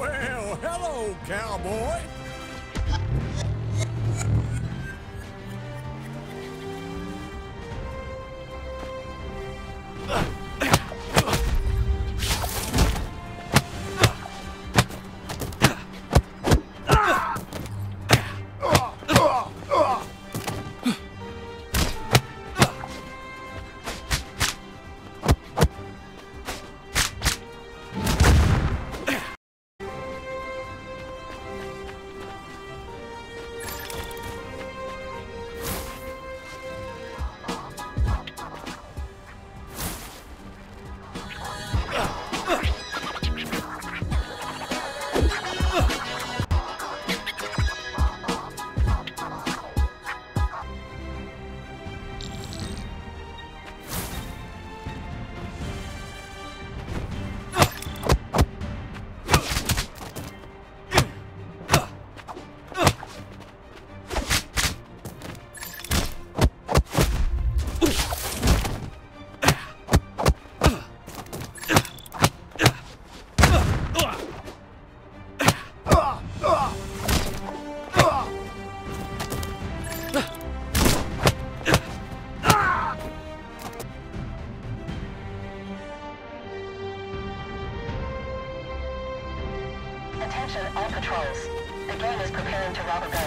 Well, hello, cowboy. Attention all patrols. The gang is preparing to rob a bank.